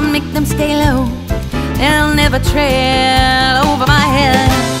I'll make them stay low. They'll never trail over my head.